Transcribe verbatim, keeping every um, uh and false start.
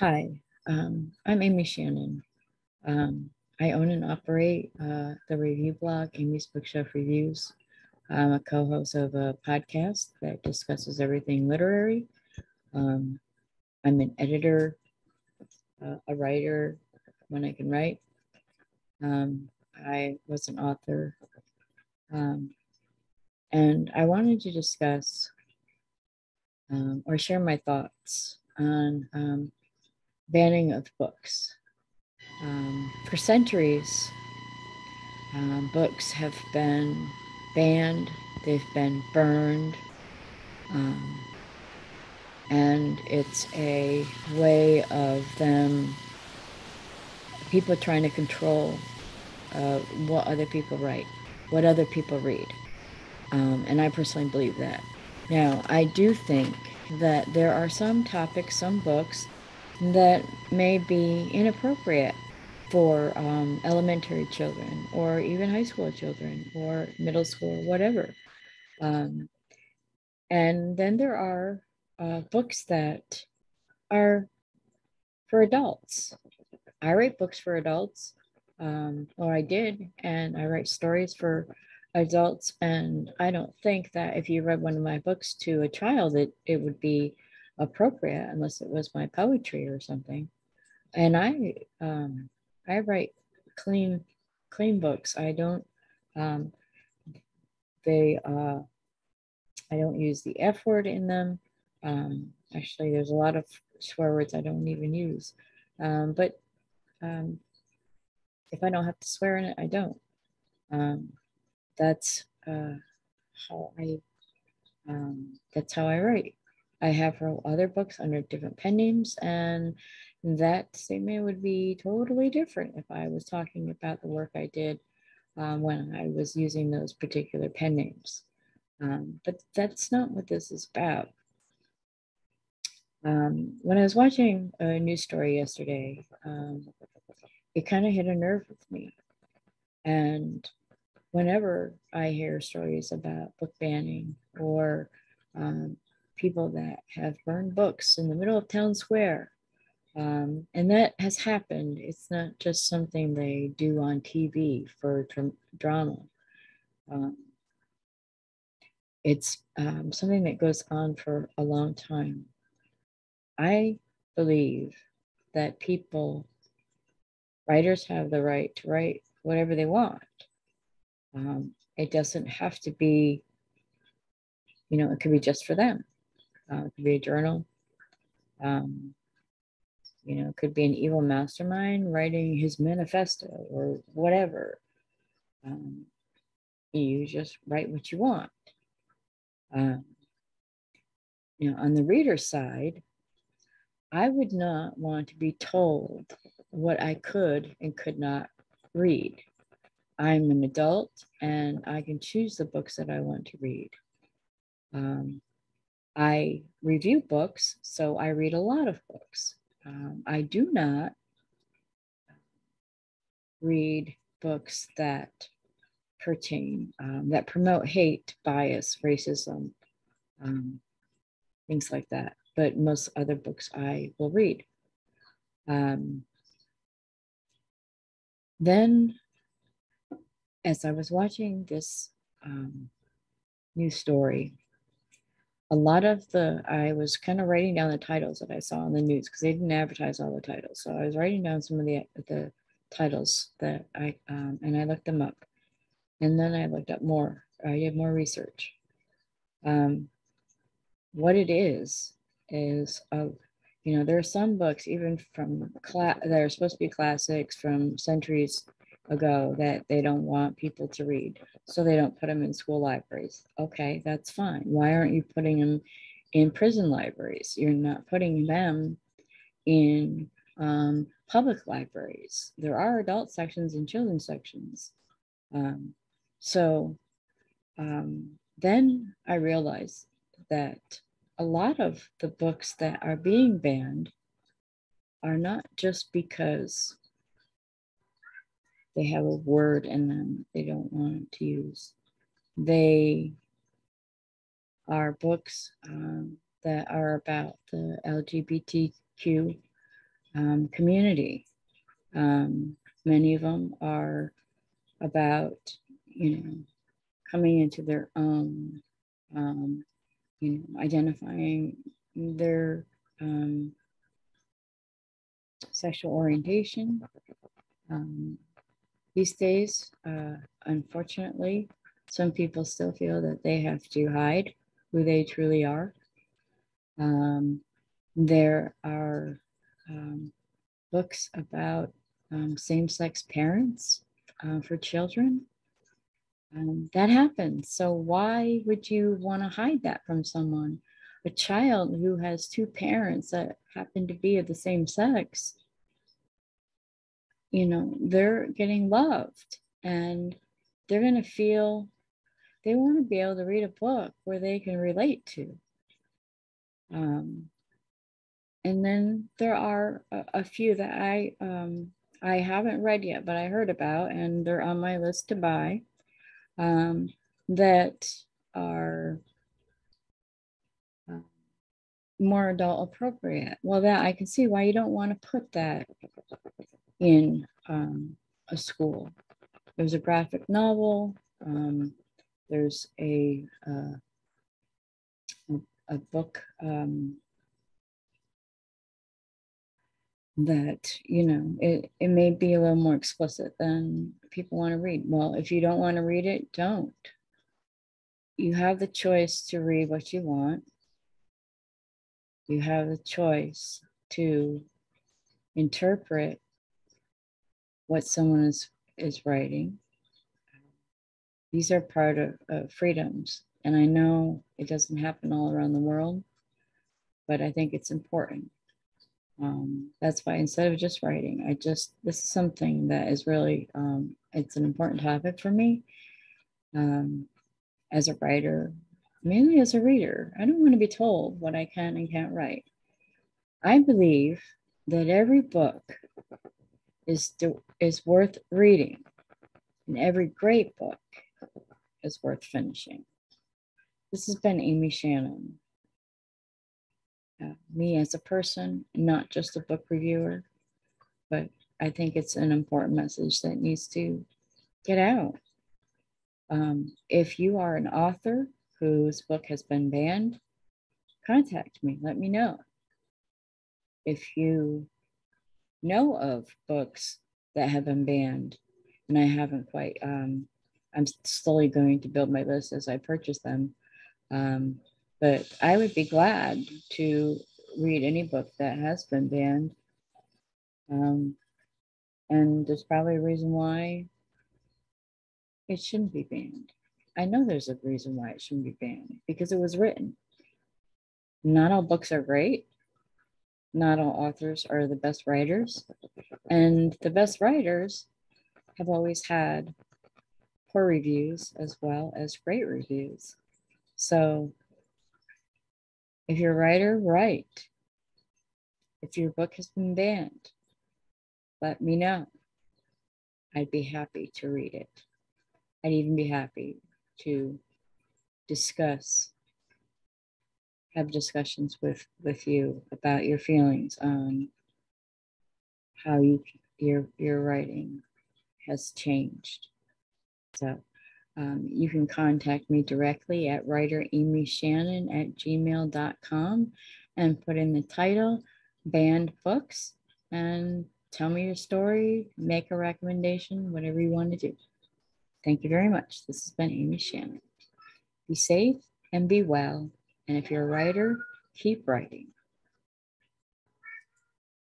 Hi, um, I'm Amy Shannon. Um, I own and operate uh, the review blog, Amy's Bookshelf Reviews. I'm a co-host of a podcast that discusses everything literary. Um, I'm an editor, uh, a writer when I can write. Um, I was an author. Um, and I wanted to discuss um, or share my thoughts on um, banning of books. Um, for centuries, um, books have been banned, they've been burned, um, and it's a way of them, people trying to control uh, what other people write, what other people read, um, and I personally believe that. Now, I do think that there are some topics, some books, that may be inappropriate for um, elementary children or even high school children or middle school, whatever. Um, and then there are uh, books that are for adults. I write books for adults, um, or I did, and I write stories for adults. And I don't think that if you read one of my books to a child, it, it would be appropriate unless it was my poetry or something. And I um, I write clean clean books. I don't um, they uh, I don't use the F word in them. Um, actually, there's a lot of swear words I don't even use. Um, but um, if I don't have to swear in it, I don't. Um, that's uh, how I um, that's how I write. I have other books under different pen names, and that statement would be totally different if I was talking about the work I did um, when I was using those particular pen names. Um, but that's not what this is about. Um, when I was watching a news story yesterday, um, it kind of hit a nerve with me. And whenever I hear stories about book banning or um, people that have burned books in the middle of town square. Um, and that has happened. It's not just something they do on T V for dr- drama. Um, it's um, something that goes on for a long time. I believe that people, writers have the right to write whatever they want. Um, it doesn't have to be, you know, it could be just for them. Uh, it could be a journal, um, you know, it could be an evil mastermind writing his manifesto or whatever. Um, you just write what you want. Um, you know, on the reader's side, I would not want to be told what I could and could not read. I'm an adult and I can choose the books that I want to read. Um, I review books, so I read a lot of books. Um, I do not read books that pertain, um, that promote hate, bias, racism, um, things like that. But most other books I will read. Um, then, as I was watching this um, news story, a lot of the, I was kind of writing down the titles that I saw on the news because they didn't advertise all the titles. So I was writing down some of the the titles that I, um, and I looked them up. And then I looked up more, I did more research. Um, what it is, is, uh, you know, there are some books even from class that are supposed to be classics from centuries ago that they don't want people to read, so they don't put them in school libraries. Okay, that's fine. Why aren't you putting them in prison libraries? You're not putting them in um, public libraries. There are adult sections and children's sections. Um, so um, then I realized that a lot of the books that are being banned are not just because they have a word in them they don't want to use. They are books um, that are about the L G B T Q um, community. Um, many of them are about, you know, coming into their own, um, you know, identifying their um, sexual orientation. Um, these days, uh, unfortunately, some people still feel that they have to hide who they truly are. Um, there are um, books about um, same-sex parents uh, for children. Um, that happens. So why would you want to hide that from someone? A child who has two parents that happen to be of the same sex, you know, they're getting loved, and they're going to feel, they want to be able to read a book where they can relate to. Um, and then there are a, a few that I, um, I haven't read yet, but I heard about, and they're on my list to buy, um, that are more adult appropriate. Well, that I can see why you don't want to put that in um, a school. There's a graphic novel. Um, there's a, uh, a, a book um, that, you know, it, it may be a little more explicit than people want to read. Well, if you don't want to read it, don't. You have the choice to read what you want. You have the choice to interpret what someone is, is writing. These are part of uh, freedoms. And I know it doesn't happen all around the world, but I think it's important. Um, that's why instead of just writing, I just, this is something that is really, um, it's an important topic for me um, as a writer. Mainly as a reader, I don't want to be told what I can and can't write. I believe that every book is, do, is worth reading, and every great book is worth finishing. This has been Amy Shannon. Uh, me as a person, not just a book reviewer, but I think it's an important message that needs to get out. Um, if you are an author whose book has been banned, contact me, let me know. If you know of books that have been banned, and I haven't quite, um, I'm slowly going to build my list as I purchase them, um, but I would be glad to read any book that has been banned. Um, and there's probably a reason why it shouldn't be banned. I know there's a reason why it shouldn't be banned, because it was written. Not all books are great. Not all authors are the best writers. And the best writers have always had poor reviews as well as great reviews. So if you're a writer, write. If your book has been banned, let me know. I'd be happy to read it. I'd even be happy to discuss, have discussions with, with you about your feelings on how you, your, your writing has changed. So um, you can contact me directly at writer amy shannon at gmail dot com and put in the title, Banned Books, and tell me your story, make a recommendation, whatever you want to do. Thank you very much. This has been Amy Shannon. Be safe and be well. And if you're a writer, keep writing.